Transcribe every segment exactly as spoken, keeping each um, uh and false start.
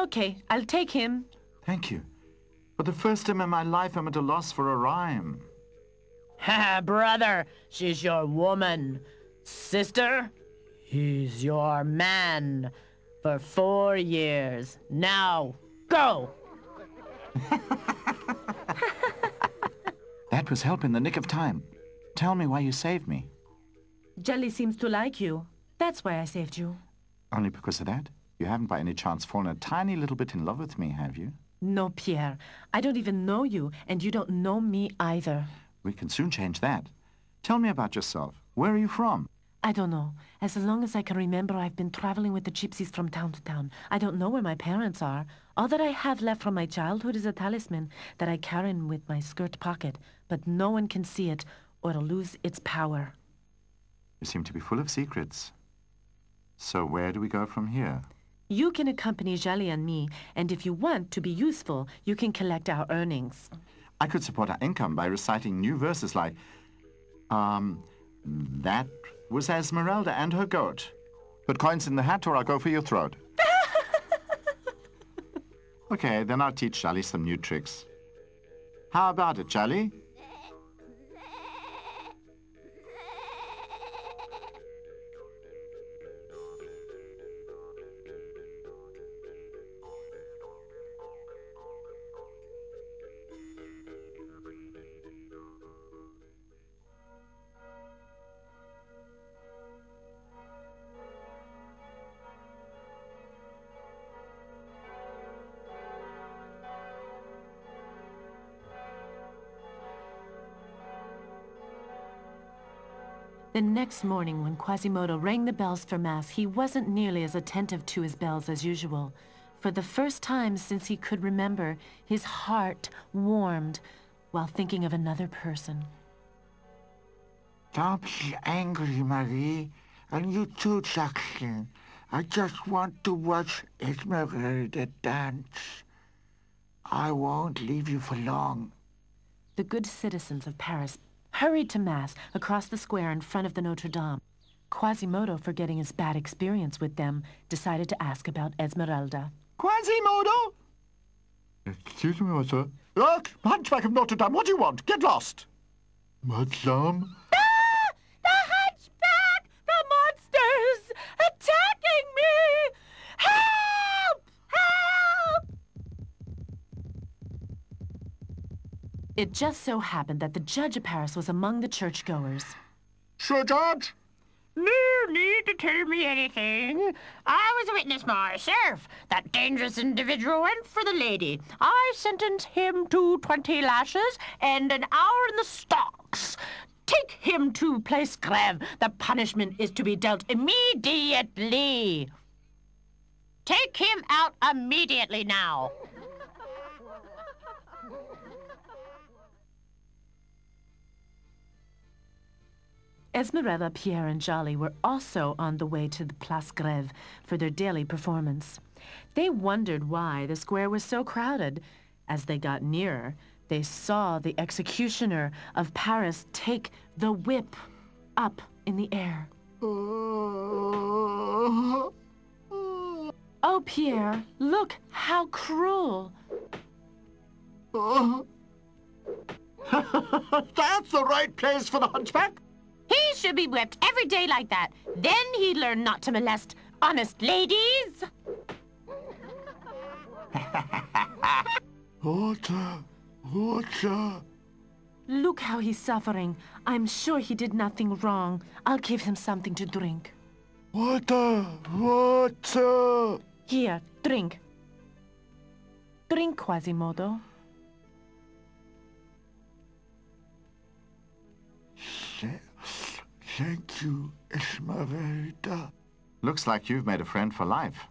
Okay, I'll take him. Thank you. For the first time in my life, I'm at a loss for a rhyme. Ha, brother, she's your woman. Sister, he's your man. For four years. Now, go! That was help in the nick of time. Tell me why you saved me. Djali seems to like you. That's why I saved you. Only because of that? You haven't by any chance fallen a tiny little bit in love with me, have you? No, Pierre. I don't even know you, and you don't know me either. We can soon change that. Tell me about yourself. Where are you from? I don't know. As long as I can remember, I've been traveling with the gypsies from town to town. I don't know where my parents are. All that I have left from my childhood is a talisman that I carry in with my skirt pocket, but no one can see it, or it'll lose its power. You seem to be full of secrets. So where do we go from here? You can accompany Djali and me, and if you want to be useful, you can collect our earnings. I could support our income by reciting new verses like, um, that... was Esmeralda and her goat. Put coins in the hat or I'll go for your throat. Okay, then I'll teach Djali some new tricks. How about it, Djali? The next morning, when Quasimodo rang the bells for Mass, he wasn't nearly as attentive to his bells as usual. For the first time since he could remember, his heart warmed while thinking of another person. Don't be angry, Marie. And you too, Jackson. I just want to watch Esmeralda dance. I won't leave you for long. The good citizens of Paris hurried to Mass across the square in front of the Notre Dame. Quasimodo, forgetting his bad experience with them, decided to ask about Esmeralda. Quasimodo! Excuse me, sir. Look! Hunchback of Notre Dame, what do you want? Get lost! Madame? Ah! The hunchback! The monsters! Attacking me! Help! Help! It just so happened that the judge of Paris was among the churchgoers. Sir Judge? No need to tell me anything. I was a witness myself. That dangerous individual went for the lady. I sentenced him to twenty lashes and an hour in the stocks. Take him to Place Grève. The punishment is to be dealt immediately. Take him out immediately now. Esmeralda, Pierre, and Djali were also on the way to the Place Grève for their daily performance. They wondered why the square was so crowded. As they got nearer, they saw the executioner of Paris take the whip up in the air. Oh, Pierre, look how cruel! That's the right place for the hunchback! He should be whipped every day like that. Then he'd learn not to molest honest ladies. Water, water. Look how he's suffering. I'm sure he did nothing wrong. I'll give him something to drink. Water, water. Here, drink. Drink, Quasimodo. Shit. Thank you, Esmeralda. Looks like you've made a friend for life.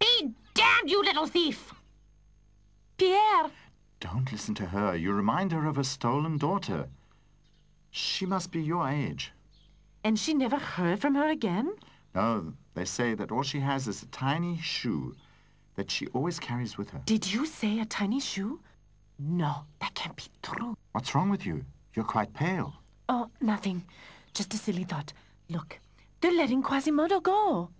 Be damned, you little thief! Pierre! Don't listen to her. You remind her of her stolen daughter. She must be your age. And she never heard from her again? No, they say that all she has is a tiny shoe that she always carries with her. Did you say a tiny shoe? No, that can't be true. What's wrong with you? You're quite pale. Oh, nothing. Just a silly thought. Look, they're letting Quasimodo go.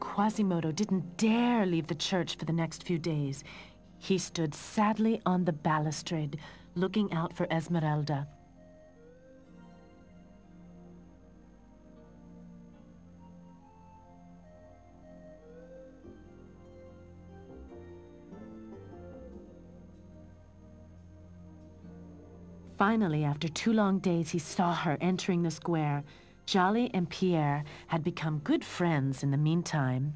Quasimodo didn't dare leave the church for the next few days. He stood sadly on the balustrade, looking out for Esmeralda. Finally, after two long days, he saw her entering the square. Djali and Pierre had become good friends in the meantime.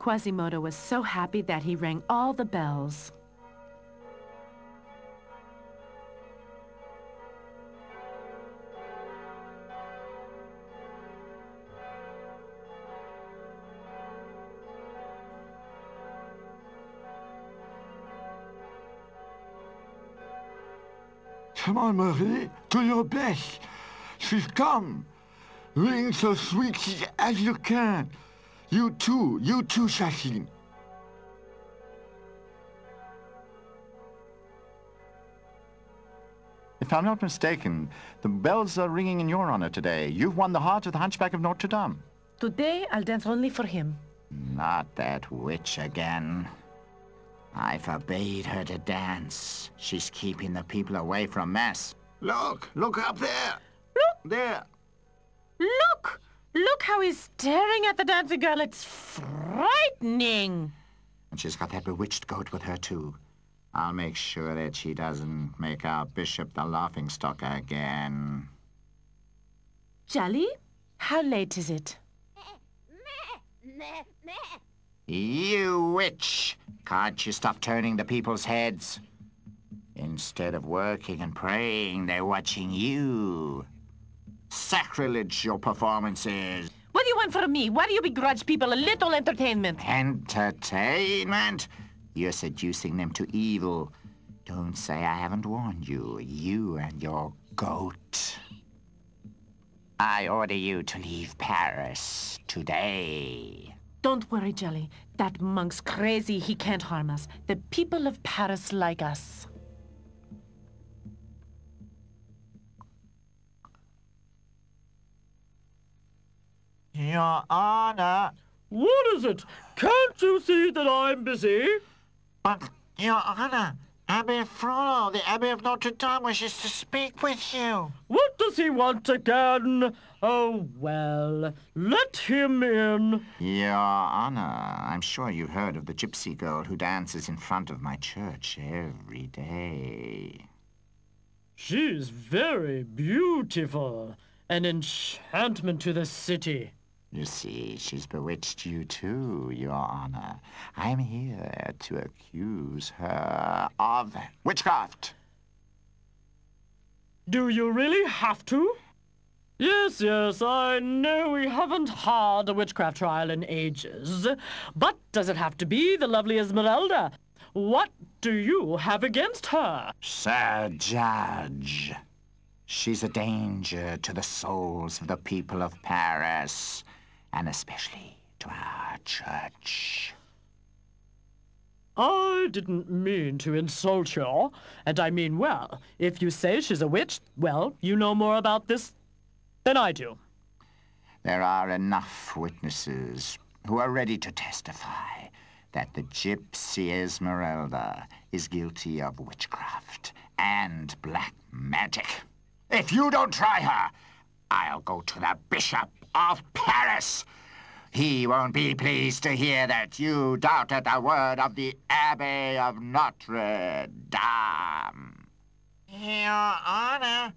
Quasimodo was so happy that he rang all the bells. Come on, Marie, do your best. She's come. Ring so sweet as you can. You too, you too, Jackson. If I'm not mistaken, the bells are ringing in your honor today. You've won the heart of the Hunchback of Notre Dame. Today, I'll dance only for him. Not that witch again. I forbade her to dance. She's keeping the people away from mass. Look! Look up there! Look! There! Look! Look how he's staring at the dancing girl. It's frightening! And she's got that bewitched goat with her, too. I'll make sure that she doesn't make our bishop the laughingstock again. Djali, how late is it? You witch! Can't you stop turning the people's heads? Instead of working and praying, they're watching you. Sacrilege, your performances. What do you want from me? Why do you begrudge people a little entertainment? Entertainment? You're seducing them to evil. Don't say I haven't warned you, you and your goat. I order you to leave Paris today. Don't worry, Djali. That monk's crazy. He can't harm us. The people of Paris like us. Your Honor. What is it? Can't you see that I'm busy? But, Your Honor, Abbé Frollo, the Abbé of Notre Dame, wishes to speak with you. What does he want again? Oh, well, let him in. Your Honor, I'm sure you've heard of the gypsy girl who dances in front of my church every day. She's very beautiful, an enchantment to the city. You see, she's bewitched you too, Your Honor. I'm here to accuse her of witchcraft. Do you really have to? Yes, yes, I know we haven't had a witchcraft trial in ages. But does it have to be the lovely Esmeralda? What do you have against her? Sir Judge, she's a danger to the souls of the people of Paris. And especially to our church. I didn't mean to insult you, and I mean well. If you say she's a witch, well, you know more about this than I do. There are enough witnesses who are ready to testify that the gypsy Esmeralda is guilty of witchcraft and black magic. If you don't try her, I'll go to the bishop of Paris. He won't be pleased to hear that you doubted the word of the Abbey of Notre Dame. Your Honor,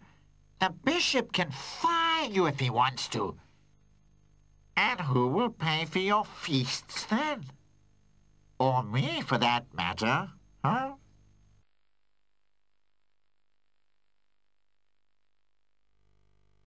the bishop can fire you if he wants to. And who will pay for your feasts then? Or me, for that matter, huh?